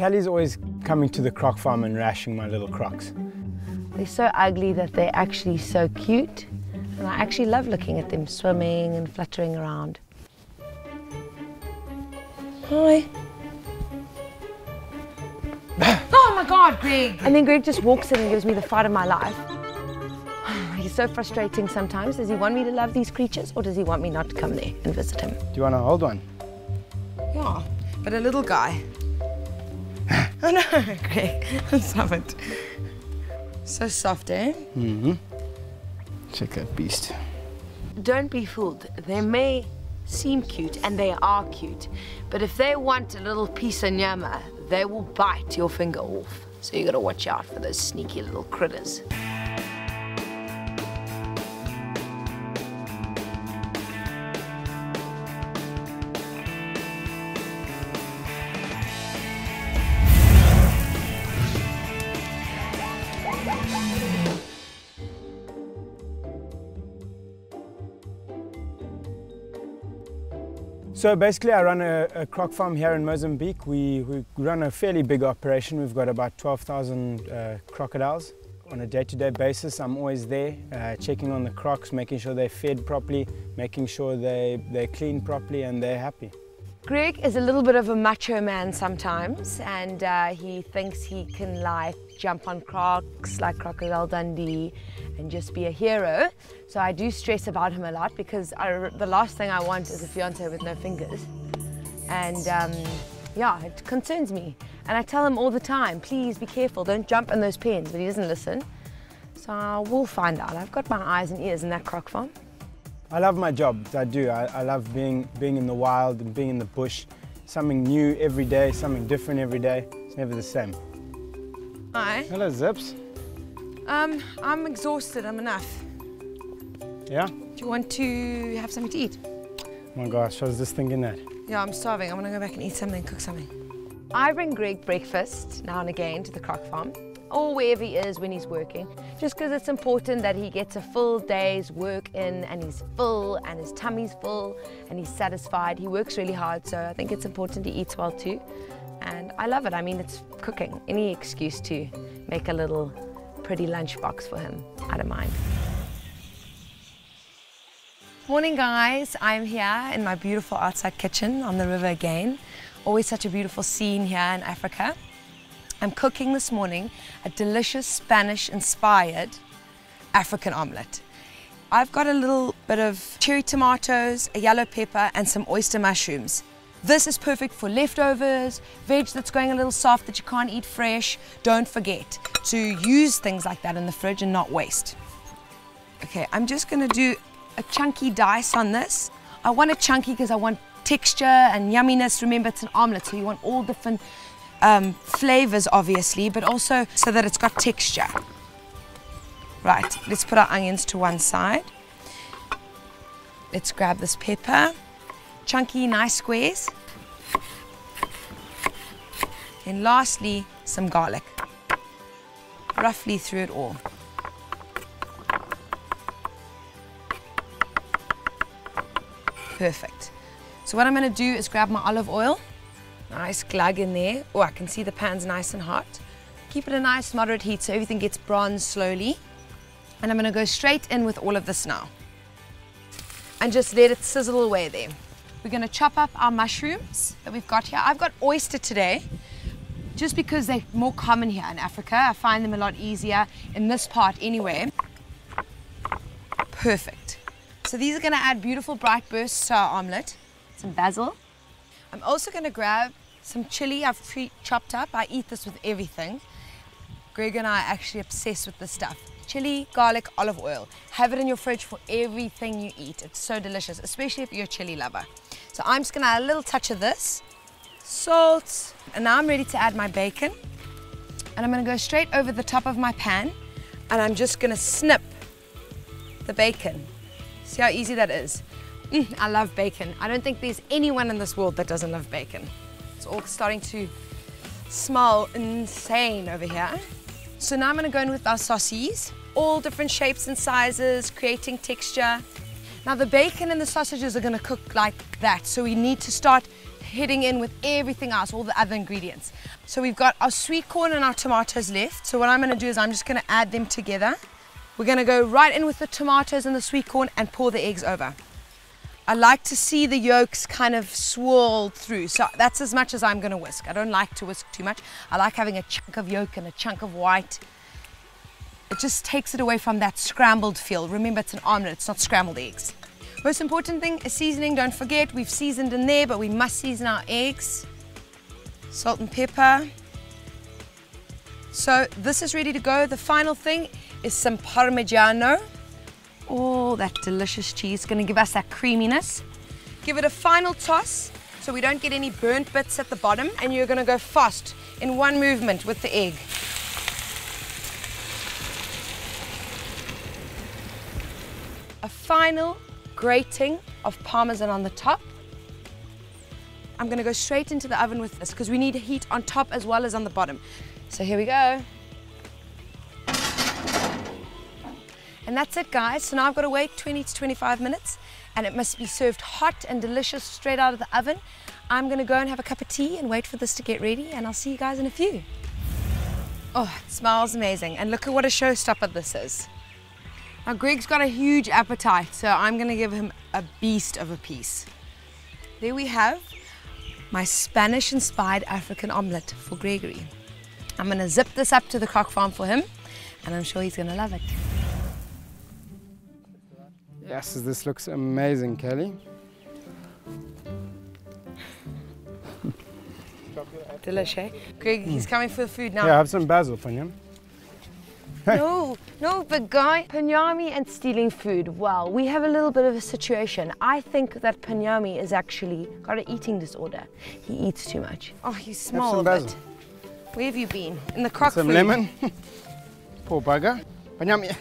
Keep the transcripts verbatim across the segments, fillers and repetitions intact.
Callie's always coming to the croc farm and rashing my little crocs. They're so ugly that they're actually so cute, and I actually love looking at them swimming and fluttering around. Hi. Oh my God, Greg! And then Greg just walks in and gives me the fight of my life. He's so frustrating sometimes. Does he want me to love these creatures, or does he want me not to come there and visit him? Do you want to hold one? Yeah, but a little guy. Oh no, Greg, that's not it. So soft, eh? Mm-hmm. Check that beast. Don't be fooled. They may seem cute, and they are cute, but if they want a little piece of nyama, they will bite your finger off. So you gotta watch out for those sneaky little critters. So basically I run a, a croc farm here in Mozambique. We, we run a fairly big operation. We've got about twelve thousand uh, crocodiles. On a day-to-day basis I'm always there, uh, checking on the crocs, making sure they're fed properly, making sure they, they're cleaned properly and they're happy. Greg is a little bit of a macho man sometimes, and uh, he thinks he can like jump on crocs like Crocodile Dundee and just be a hero. So I do stress about him a lot, because I, the last thing I want is a fiance with no fingers. And um, yeah, it concerns me. And I tell him all the time, please be careful, don't jump in those pens, but he doesn't listen. So I will find out. I've got my eyes and ears in that croc farm. I love my job, I do. I, I love being, being in the wild and being in the bush. Something new every day, something different every day. It's never the same. Hi. Hello, Zips. Um, I'm exhausted, I'm enough. Yeah? Do you want to have something to eat? Oh my gosh, I was just thinking that. Yeah, I'm starving. I'm going to go back and eat something, cook something. I bring Greg breakfast now and again to the croc farm, or wherever he is when he's working, just because it's important that he gets a full day's work in, and he's full, and his tummy's full, and he's satisfied. He works really hard, so I think it's important he eats well too. And I love it. I mean, it's cooking. Any excuse to make a little pretty lunchbox for him, I don't mind. Morning guys, I'm here in my beautiful outside kitchen on the river again. Always such a beautiful scene here in Africa. I'm cooking this morning a delicious Spanish-inspired African omelette. I've got a little bit of cherry tomatoes, a yellow pepper and some oyster mushrooms. This is perfect for leftovers, veg that's going a little soft that you can't eat fresh. Don't forget to use things like that in the fridge and not waste. Okay, I'm just gonna do a chunky dice on this. I want it chunky because I want texture and yumminess. Remember, it's an omelette, so you want all different um, flavors, obviously, but also so that it's got texture. Right, let's put our onions to one side. Let's grab this pepper. Chunky, nice squares. And lastly, some garlic. Roughly through it all. Perfect. So what I'm going to do is grab my olive oil, nice glug in there. Oh, I can see the pan's nice and hot. Keep it a nice moderate heat so everything gets bronze slowly. And I'm going to go straight in with all of this now. And just let it sizzle away there. We're going to chop up our mushrooms that we've got here. I've got oyster today, just because they're more common here in Africa. I find them a lot easier in this part anyway. Perfect. So these are going to add beautiful bright bursts to our omelette. Some basil. I'm also going to grab some chili I've pre-chopped up. I eat this with everything. Greg and I are actually obsessed with this stuff. Chili, garlic, olive oil. Have it in your fridge for everything you eat. It's so delicious, especially if you're a chili lover. So I'm just going to add a little touch of this. Salt. And now I'm ready to add my bacon. And I'm going to go straight over the top of my pan. And I'm just going to snip the bacon. See how easy that is? Mm, I love bacon. I don't think there's anyone in this world that doesn't love bacon. It's all starting to smell insane over here. So now I'm going to go in with our sausages, all different shapes and sizes, creating texture. Now the bacon and the sausages are going to cook like that, so we need to start heading in with everything else, all the other ingredients. So we've got our sweet corn and our tomatoes left. So what I'm going to do is I'm just going to add them together. We're going to go right in with the tomatoes and the sweet corn and pour the eggs over. I like to see the yolks kind of swirled through, so that's as much as I'm going to whisk. I don't like to whisk too much. I like having a chunk of yolk and a chunk of white. It just takes it away from that scrambled feel. Remember, it's an omelette, it's not scrambled eggs. Most important thing is seasoning. Don't forget, we've seasoned in there, but we must season our eggs. Salt and pepper. So this is ready to go. The final thing is some Parmigiano. Oh, that delicious cheese. It's going to give us that creaminess. Give it a final toss so we don't get any burnt bits at the bottom, and you're going to go fast in one movement with the egg. A final grating of parmesan on the top. I'm going to go straight into the oven with this because we need heat on top as well as on the bottom. So here we go. And that's it, guys. So now I've got to wait twenty to twenty-five minutes, and it must be served hot and delicious straight out of the oven. I'm going to go and have a cup of tea and wait for this to get ready, and I'll see you guys in a few. Oh, it smells amazing, and look at what a showstopper this is. Now Greg's got a huge appetite, so I'm going to give him a beast of a piece. There we have my Spanish-inspired African omelette for Gregory. I'm going to zip this up to the Croc Farm for him, and I'm sure he's going to love it. Yes, this looks amazing, Kelly. Delicious. Greg, he's coming for the food now. Yeah, I have some basil, Panyami. No, no, big guy. Panyami and stealing food. Well, we have a little bit of a situation. I think that Panyami has actually got an eating disorder. He eats too much. Oh, you smell a bit. Where have you been? In the crock food. Some lemon. Poor bugger. Panyami.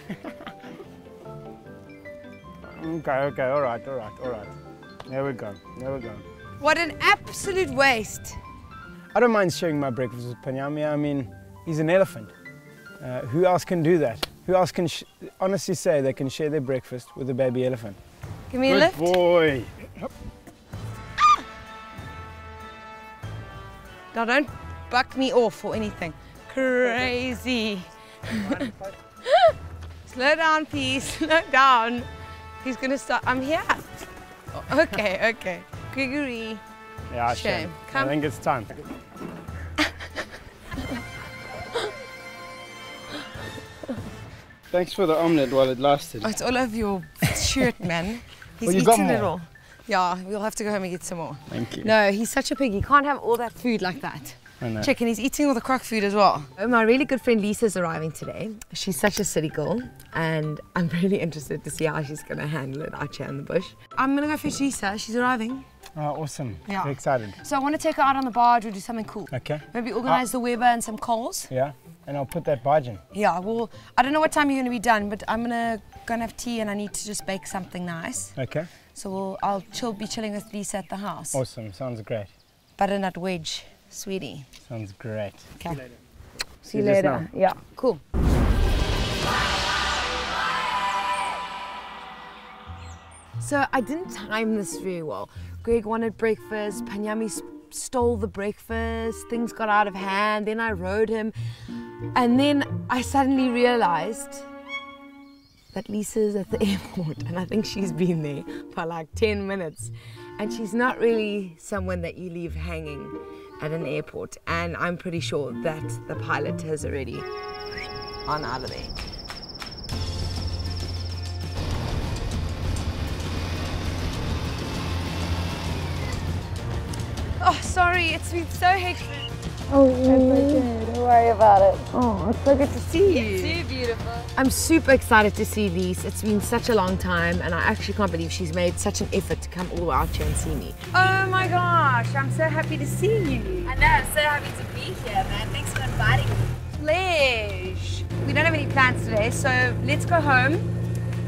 Okay, okay, all right, all right, all right. There we go, there we go. What an absolute waste. I don't mind sharing my breakfast with Panyami. I mean, he's an elephant. Uh, who else can do that? Who else can sh honestly say they can share their breakfast with a baby elephant? Give me Good a lift. Good boy. Ah! Now don't buck me off or anything. Crazy. Slow down, please, slow down. He's going to start. I'm here. Okay, okay. Gregory. Yeah, shame. shame. Come. I think it's time. Thanks for the omelette while it lasted. Oh, it's all over your shirt, man. He's well, you eaten got it all. Yeah, we'll have to go home and get some more. Thank you. No, he's such a pig. He can't have all that food like that. Chicken, he's eating all the crock food as well. My really good friend Lisa's arriving today. She's such a city girl, and I'm really interested to see how she's going to handle it out here in the bush. I'm going to go fetch Lisa. She's arriving. Oh, awesome. Yeah. Very excited. So I want to take her out on the barge or do something cool. Okay. Maybe organize ah. the Weber and some coals. Yeah, and I'll put that barge in. Yeah, well, I don't know what time you're going to be done, but I'm going to go and have tea, and I need to just bake something nice. Okay. So we'll, I'll chill, be chilling with Lisa at the house. Awesome. Sounds great. Butternut wedge. Sweetie. Sounds great. Okay. See you later. See you later. Yeah, cool. So I didn't time this very well. Greg wanted breakfast, Panyami stole the breakfast, things got out of hand, then I rode him. And then I suddenly realized that Lisa's at the airport, and I think she's been there for like ten minutes. And she's not really someone that you leave hanging at an airport, and I'm pretty sure that the pilot has already on out of there. Oh, sorry, it's been so hectic. Oh, it's okay, don't worry about it. Oh, it's so good to see you. It's so beautiful. I'm super excited to see Lisa. It's been such a long time, and I actually can't believe she's made such an effort to come all the way out here and see me. Oh my gosh, I'm so happy to see you. I know, I'm so happy to be here, man. Thanks for inviting me. Pleasure. We don't have any plans today, so let's go home.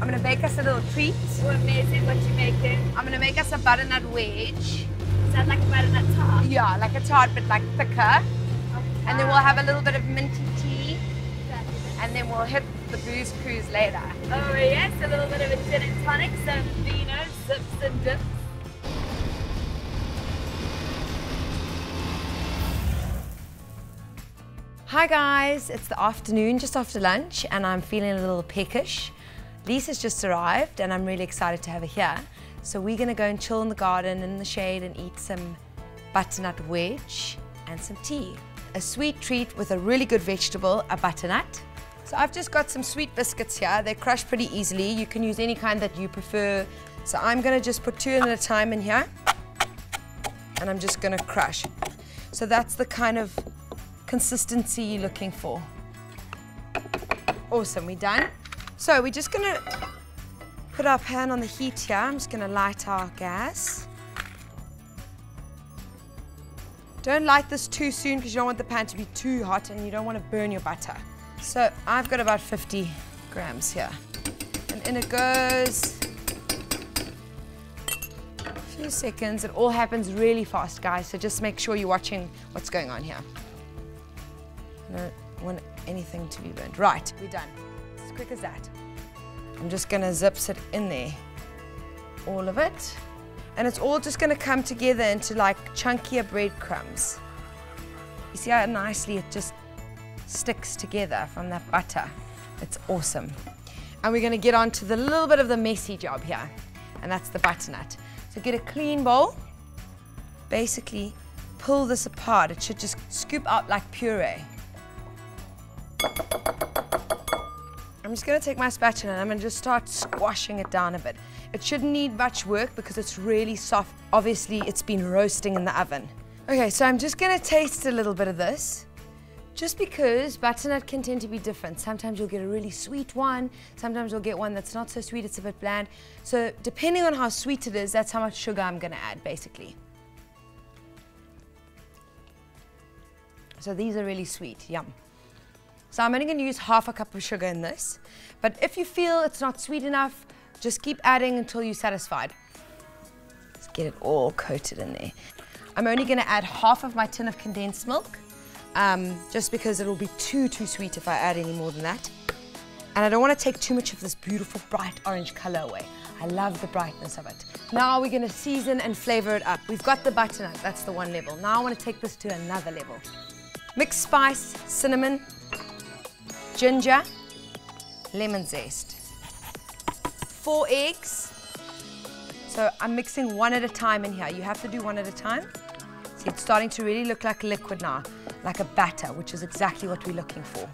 I'm gonna bake us a little treat. Oh, amazing, what you making? I'm gonna make us a butternut wedge. Is that like a butternut tart? Yeah, like a tart, but like thicker. Okay. And then we'll have a little bit of minty tea. And then we'll hit the booze cruise later. Oh yes, a little bit of a gin and tonic, some vino, zips and dips. Hi guys, it's the afternoon just after lunch and I'm feeling a little peckish. Lisa's just arrived and I'm really excited to have her here. So we're gonna go and chill in the garden in the shade and eat some butternut wedge and some tea. A sweet treat with a really good vegetable, a butternut. So I've just got some sweet biscuits here. They crush pretty easily. You can use any kind that you prefer. So I'm gonna just put two at a time in here and I'm just gonna crush. So that's the kind of consistency you're looking for. Awesome, we're done. So we're just gonna put our pan on the heat here. I'm just gonna light our gas. Don't light this too soon because you don't want the pan to be too hot and you don't want to burn your butter. So I've got about fifty grams here. And in it goes. A few seconds. It all happens really fast, guys, so just make sure you're watching what's going on here. I don't want anything to be burnt. Right, we're done. As quick as that. I'm just gonna zip it in there, all of it. And it's all just gonna come together into like chunkier breadcrumbs. You see how nicely it just sticks together from that butter? It's awesome. And we're gonna get on to the little bit of the messy job here, and that's the butternut. So get a clean bowl, basically pull this apart. It should just scoop out like puree. I'm just going to take my spatula and I'm going to just start squashing it down a bit. It shouldn't need much work because it's really soft. Obviously, it's been roasting in the oven. Okay, so I'm just going to taste a little bit of this. Just because butternut can tend to be different. Sometimes you'll get a really sweet one. Sometimes you'll get one that's not so sweet, it's a bit bland. So depending on how sweet it is, that's how much sugar I'm going to add, basically. So these are really sweet, yum. So I'm only going to use half a cup of sugar in this, but if you feel it's not sweet enough, just keep adding until you're satisfied. Let's get it all coated in there. I'm only going to add half of my tin of condensed milk, um, just because it'll be too, too sweet if I add any more than that. And I don't want to take too much of this beautiful bright orange color away. I love the brightness of it. Now we're going to season and flavor it up. We've got the butternut, that's the one level. Now I want to take this to another level. Mixed spice, cinnamon, ginger, lemon zest, four eggs. So I'm mixing one at a time in here. You have to do one at a time. See, it's starting to really look like liquid now, like a batter, which is exactly what we're looking for.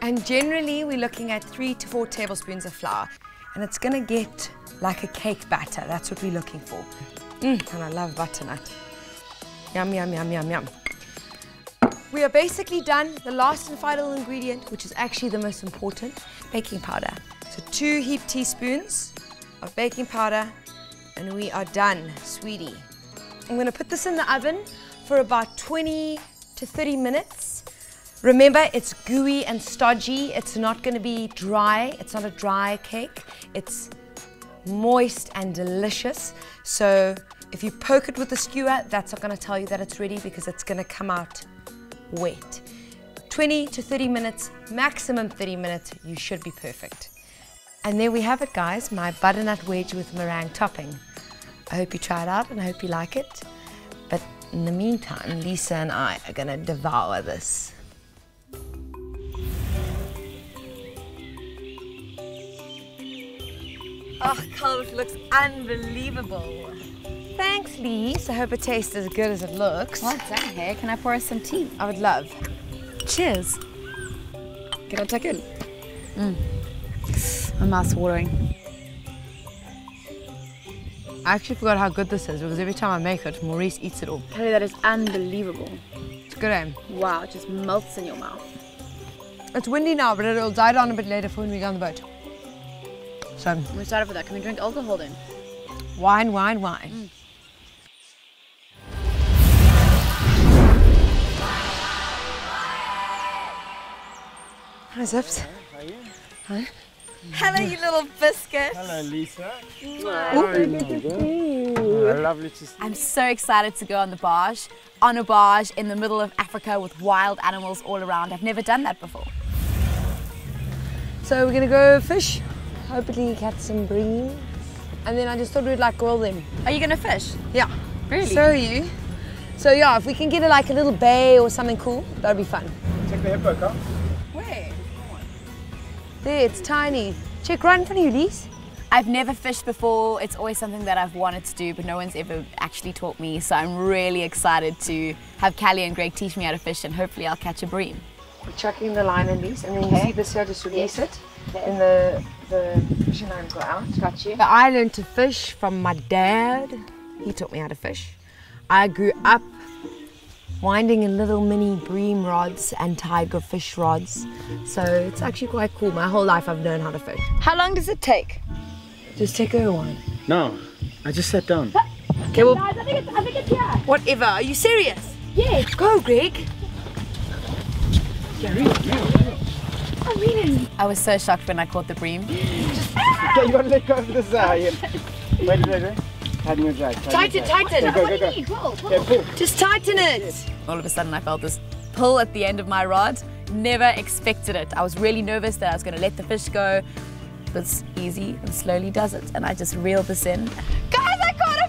And generally, we're looking at three to four tablespoons of flour. And it's gonna get like a cake batter. That's what we're looking for. Mm, and I love butternut. Yum, yum, yum, yum, yum. We are basically done. The last and final ingredient, which is actually the most important, baking powder. So two heap teaspoons of baking powder and we are done, sweetie. I'm gonna put this in the oven for about twenty to thirty minutes. Remember, it's gooey and stodgy. It's not gonna be dry. It's not a dry cake. It's moist and delicious. So if you poke it with a skewer, that's not gonna tell you that it's ready because it's gonna come out wet. twenty to thirty minutes, maximum thirty minutes, you should be perfect. And there we have it, guys, my butternut wedge with meringue topping. I hope you try it out and I hope you like it. But in the meantime, Lisa and I are gonna devour this. Oh, Carl, it looks unbelievable. Thanks, Lise. I hope it tastes as good as it looks. Well done here. Can I pour us some tea? I would love. Cheers. Can I take it? Mm. My mouth's watering. I actually forgot how good this is because every time I make it, Maurice eats it all. I tell you, that is unbelievable. It's good, eh? Wow, it just melts in your mouth. It's windy now, but it'll die down a bit later for when we go on the boat. So I'm excited for that. Can we drink alcohol then? Wine, wine, wine. Mm. Hi, Zips. How are you? Hi. Hello, you little biscuit. Hello, Lisa. Hi. Lovely to see you. I'm so excited to go on the barge. On a barge in the middle of Africa with wild animals all around. I've never done that before. So we're going to go fish. Hopefully catch some bream. And then I just thought we'd like grill them. Are you going to fish? Yeah. Really? So are you. So yeah, if we can get a, like a little bay or something cool, that'll be fun. Check the hippo, huh? Where? There, it's tiny. Check right in front of you, Lise. I've never fished before. It's always something that I've wanted to do, but no one's ever actually taught me. So I'm really excited to have Callie and Greg teach me how to fish, and hopefully I'll catch a bream. We're chucking the line in, Lise, and then okay. You see this here, just release yes. it, okay. and the, the fishing line go out. Got you. But I learned to fish from my dad. He taught me how to fish. I grew up winding in little mini bream rods and tiger fish rods, so it's actually quite cool. My whole life I've known how to fish. How long does it take? Just take her one. No, I just sat down. Okay, well, guys, I think it's, I think it's here. Whatever, are you serious? Yes. Go, Greg. Yeah, real, real, real. I mean, I was so shocked when I caught the bream. Just, ah! Okay, you gotta let go of this eye. Wait, wait, wait. Tighten, tighten, tighten. Go, go, go. Pull, pull. Yeah, pull. Just tighten it. All of a sudden I felt this pull at the end of my rod. Never expected it. I was really nervous that I was going to let the fish go. But it's easy and slowly does it. And I just reeled this in. Guys, I caught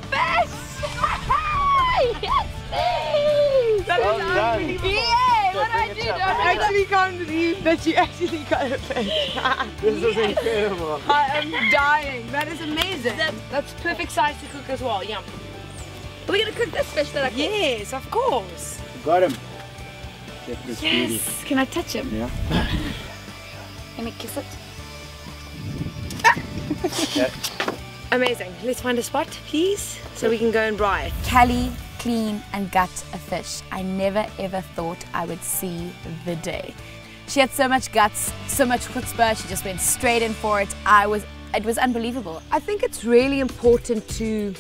a fish! Yes, please! That well is done. Unbelievable. Yeah, so what do I do? I actually can't believe that you actually got a fish. This is incredible. I am dying. That is amazing. That's, that's perfect size to cook as well. Yum. Are we going to cook this fish that I caught? Yes, of course. Got him. Check this yes. Beauty. Can I touch him? Yeah. Let me kiss it. Yeah. Amazing. Let's find a spot, please, so we can go and braai. Callie, clean and gut a fish. I never ever thought I would see the day. She had so much guts, so much chutzpah. She just went straight in for it. I was, it was unbelievable. I think it's really important to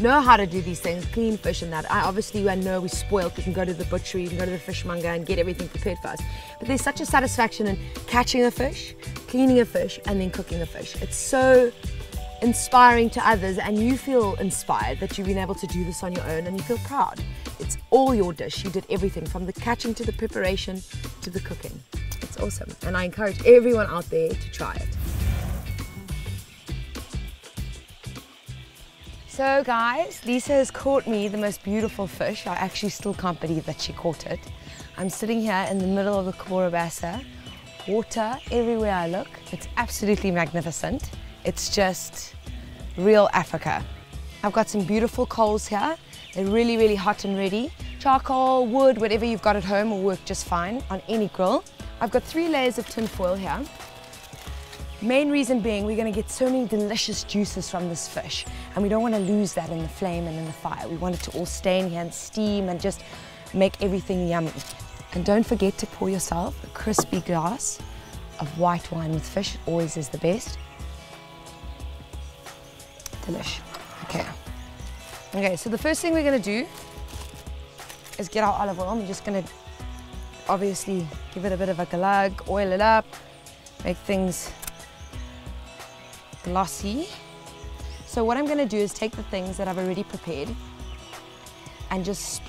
know how to do these things, clean fish and that. I obviously I know we're spoiled. We can go to the butchery, you can go to the fishmonger and get everything prepared for us. But there's such a satisfaction in catching a fish, cleaning a fish, and then cooking a fish. It's so inspiring to others, and you feel inspired that you've been able to do this on your own, and you feel proud. It's all your dish. You did everything from the catching to the preparation to the cooking. It's awesome, and I encourage everyone out there to try it. So guys, Lisa has caught me the most beautiful fish. I actually still can't believe that she caught it. I'm sitting here in the middle of the Cahora Bassa. Water everywhere I look. It's absolutely magnificent. It's just real Africa. I've got some beautiful coals here. They're really, really hot and ready. Charcoal, wood, whatever you've got at home will work just fine on any grill. I've got three layers of tin foil here. Main reason being we're going to get so many delicious juices from this fish, and we don't want to lose that in the flame and in the fire. We want it to all stay in here and steam and just make everything yummy. And don't forget to pour yourself a crispy glass of white wine with fish. It always is the best. Delish. Okay. Okay, so the first thing we're going to do is get our olive oil. We're just going to obviously give it a bit of a glug, oil it up, make things glossy. So what I'm going to do is take the things that I've already prepared and just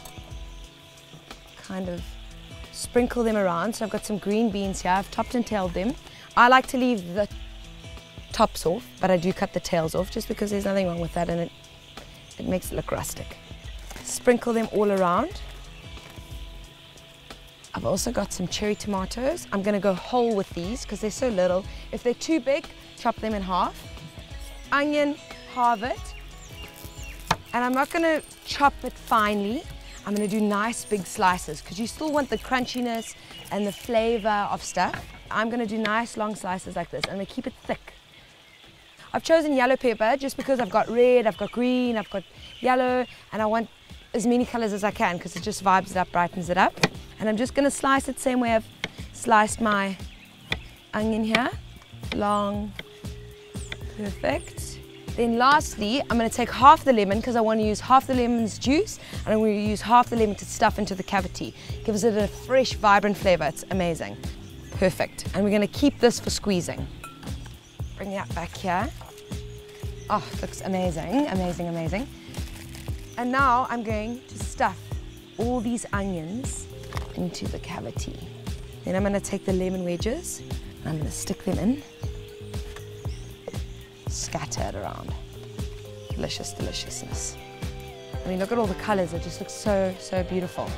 kind of sprinkle them around. So I've got some green beans here. I've topped and tailed them. I like to leave the tops off, but I do cut the tails off just because there's nothing wrong with that, and it, it makes it look rustic. Sprinkle them all around. I've also got some cherry tomatoes. I'm going to go whole with these because they're so little. If they're too big, chop them in half. Onion, halve it. And I'm not going to chop it finely. I'm going to do nice big slices because you still want the crunchiness and the flavor of stuff. I'm going to do nice long slices like this. I'm going to keep it thick. I've chosen yellow pepper just because I've got red, I've got green, I've got yellow, and I want as many colors as I can because it just vibes it up, brightens it up. And I'm just going to slice it the same way I've sliced my onion here. Long, perfect. Then lastly, I'm going to take half the lemon because I want to use half the lemon's juice, and I'm going to use half the lemon to stuff into the cavity. It gives it a fresh, vibrant flavor. It's amazing. Perfect. And we're going to keep this for squeezing. Bring that back here. Oh, it looks amazing, amazing, amazing. And now I'm going to stuff all these onions into the cavity. Then I'm going to take the lemon wedges and I'm going to stick them in. Scatter it around. Delicious deliciousness. I mean, look at all the colors. It just looks so, so beautiful.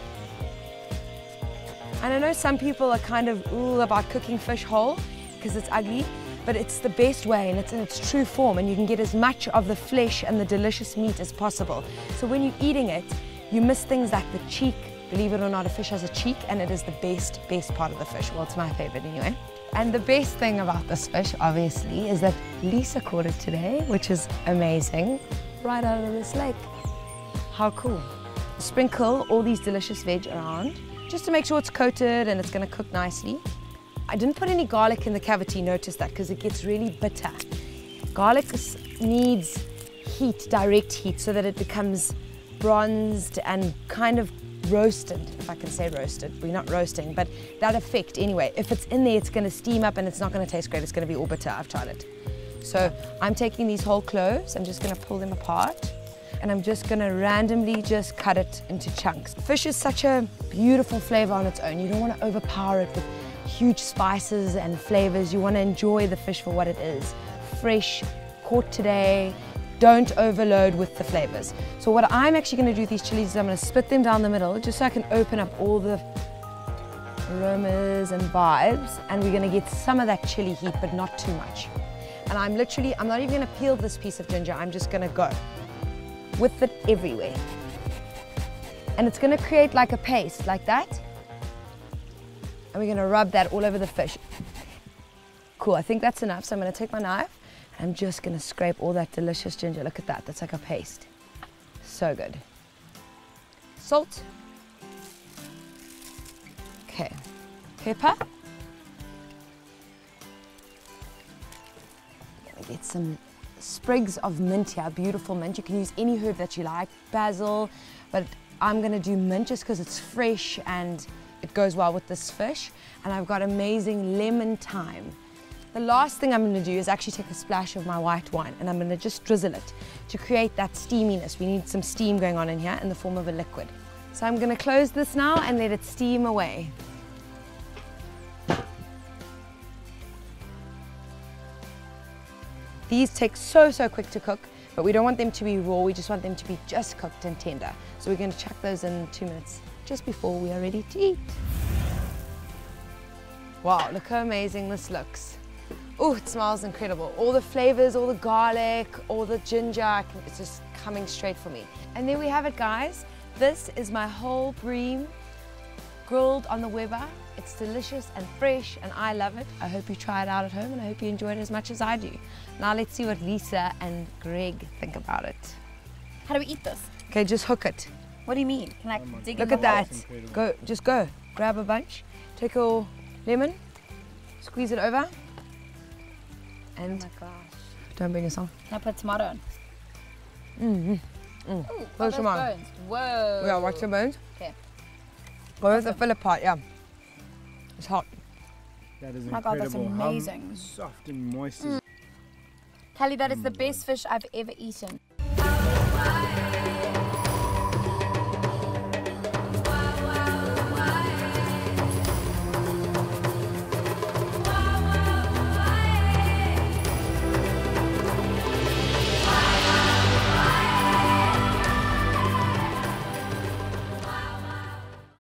And I know some people are kind of ooh about cooking fish whole because it's ugly, but it's the best way and it's in its true form, and you can get as much of the flesh and the delicious meat as possible. So when you're eating it, you miss things like the cheek. Believe it or not, a fish has a cheek, and it is the best, best part of the fish. Well, it's my favorite anyway. And the best thing about this fish, obviously, is that Lisa caught it today, which is amazing, right out of this lake. How cool. Sprinkle all these delicious veg around, just to make sure it's coated and it's gonna cook nicely. I didn't put any garlic in the cavity, notice that, because it gets really bitter. Garlic needs heat, direct heat, so that it becomes bronzed and kind of roasted, if I can say roasted. We're not roasting, but that effect anyway. If it's in there, it's gonna steam up and it's not gonna taste great. It's gonna be all bitter. I've tried it. So I'm taking these whole cloves. I'm just gonna pull them apart, and I'm just gonna randomly just cut it into chunks. Fish is such a beautiful flavor on its own. You don't wanna overpower it with huge spices and flavors. You wanna enjoy the fish for what it is. Fresh, caught today. Don't overload with the flavors. So what I'm actually going to do with these chilies is I'm going to split them down the middle just so I can open up all the aromas and vibes, and we're going to get some of that chili heat, but not too much. And I'm literally, I'm not even going to peel this piece of ginger, I'm just going to go with it everywhere. And it's going to create like a paste, like that. And we're going to rub that all over the fish. Cool, I think that's enough, so I'm going to take my knife. I'm just gonna scrape all that delicious ginger. Look at that, that's like a paste. So good. Salt. Okay, pepper. Gonna get some sprigs of mint here, beautiful mint. You can use any herb that you like, basil, but I'm gonna do mint just because it's fresh and it goes well with this fish. And I've got amazing lemon thyme. The last thing I'm going to do is actually take a splash of my white wine, and I'm going to just drizzle it to create that steaminess. We need some steam going on in here in the form of a liquid. So I'm going to close this now and let it steam away. These take so, so quick to cook, but we don't want them to be raw. We just want them to be just cooked and tender. So we're going to chuck those in two minutes just before we are ready to eat. Wow, look how amazing this looks. Oh, it smells incredible. All the flavors, all the garlic, all the ginger, it's just coming straight for me. And there we have it, guys. This is my whole bream grilled on the Weber. It's delicious and fresh, and I love it. I hope you try it out at home, and I hope you enjoy it as much as I do. Now let's see what Lisa and Greg think about it. How do we eat this? Okay, just hook it. What do you mean? Like, oh, dig look in at that. Go, just go. Grab a bunch. Take your lemon, squeeze it over. And oh my gosh. Don't bring yourself. I put tomato on. Mm hmm. Mm. Ooh, those bones. Whoa. Yeah, watch your bones. Okay. Go with the fillet part, yeah. It's hot. That is oh my incredible. God, that's amazing. How soft and moist. Mm. Kelly, that is mm, the best God. fish I've ever eaten.